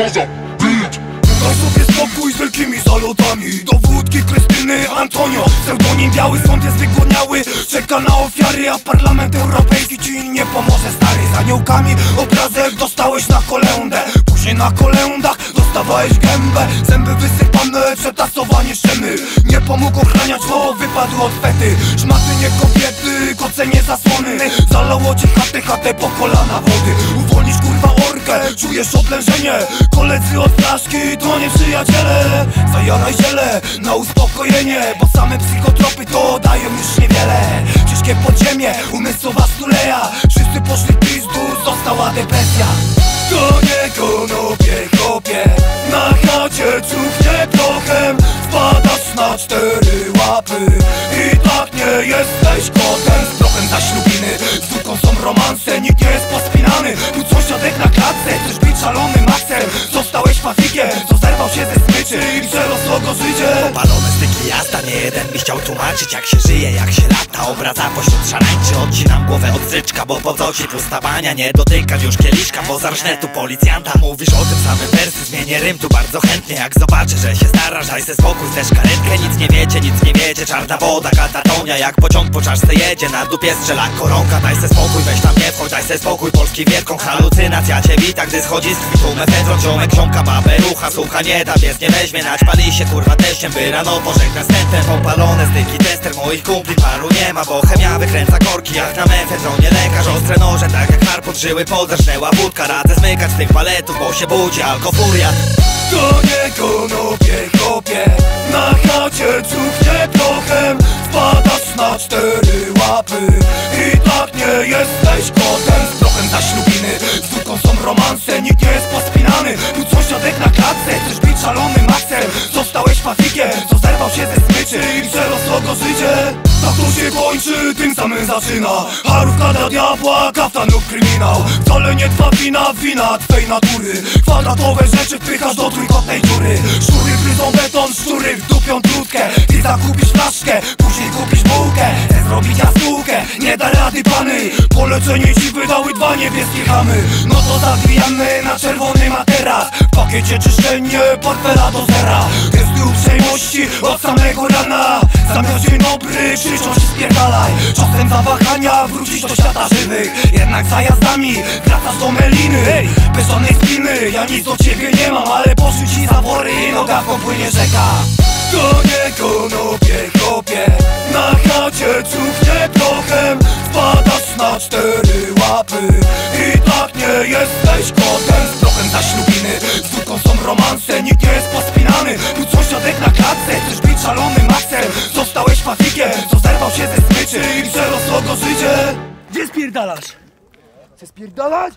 Jay-Z, bitch. Daj sobie spokój z wielkimi zalotami, dowódki Krystyny Antonio. Pseudonim biały, sąd jest wygłodniały, czeka na ofiary, a Parlament Europejski ci nie pomoże, stary. Z aniołkami obrazek dostałeś na kolędę, później na kolędach dostawałeś gębę. Zęby wysypane, przetasowanie szczemy, nie pomógł ochraniać, bo wypadł od fety. Szmaty nie kobiety, koce nie zasłony, zalało ci chatę po kolana wody. Uwolnisz kurwa orkę, czujesz odlężenie, koledzy od flaszki to nie przyjaciele. Zajaraj ziele na uspokojenie, bo same psychotropy to dają już niewiele. Ciężkie podziemie, umysłowa stuleja, wszyscy poszli w pizdu, została depresja. To nie konopie, kopie, na chacie cuchnie prochem, wpadasz na cztery łapy i tak nie jesteś kotem. Z prochem za ślubiny, z dwójką są romanse, nikt nie jest pospinany, tu sąsiadek na klatce. Chcesz być szalony maksem, zostałeś fafikiem, co zerwał się ze smyczy i przerosło go życie. Opalone styki jazda, nie jeden by chciał tłumaczyć, jak się żyje, jak się lata. Obraza pośród szarańczy, odcinam głowę od zyczka, bo powodzą się pustawania, nie dotykam już kieliszka. Po zarżnetu policjanta mówisz o tym samym wersy, zmienię rym tu bardzo chętnie, jak zobaczę, że się starasz. Daj se spokój, chcesz karetkę, nic nie wiecie, czarna woda, katatonia, jak pociąg po czaszce jedzie, na dupie strzela koronka. Daj se spokój, weź tam nie wchodź, daj se spokój, polski wielką halucynacja cię wita, gdy schodzi z kwitu mefedron, ziomek, ziomka, baberucha, słucha nie da, pies nie weźmie, naćpali się kurwa teściem, by rano pożegna z tentem. Opalone styki, tester, moich kumpli paru nie ma, bo chemia wykręca korki, jak na mefedronie lekarz. Ostre noże, tak jak harpun, żyły podrażnęła wódka, radzę zmykać z tych paletów, bo się budzi alkofuria. To nie konopie, kopie, na chacie cuchnie prochem, wpadasz na cztery łapy i tak nie jesteś kotem. Z prochem za ślubiny, z dwójką są romanse, nikt nie jest pospinany, tu sąsiadek na klatce. Chcesz być szalonym maksem, zostałeś fafikiem, co zerwał się ze smyczy i przerosło go życie. Tak to się kończy, tym samym zaczyna, harówka dla diabła, kaftan lub kryminał. Wcale nie twa wina twej natury, kwadratowe rzeczy wpychasz do trójkątnej dziury. Szczury gryzą beton, szczury wdupią trutkę, ty zakupisz flaszkę, później kupisz bułkę. Chcę zrobić jaskółkę, nie da rady pany, po leczeniu ci wydały dwa niebieskie chamy. No to zawijamy na czerwony materac, w pakiecie czyszczenie portfela do zera. Testy uprzejmości od samego rana, zamiast dzień dobry krzyczą się spierdalaj. Czasem zawahania wrócić do świata żywych, jednak za jazdami wracasz do meliny. Ej, bez żadnej spiny, ja nic do ciebie nie mam, ale poszły ci zawory i noga popłynie rzeka. To nie konopie, kopie, na chacie cuchnie prochem, wpadasz na cztery łapy i tak nie jesteś kotem. Z prochem za ślubiny, z dwójką są romanse, nikt nie jest pospinany, tu sąsiadek na klatce. Chcesz być szalonym maksem, zostałeś fafikiem, co zerwał się ze smyczy i przerosło go życie. Gdzie spierdalasz? Chcesz spierdalać?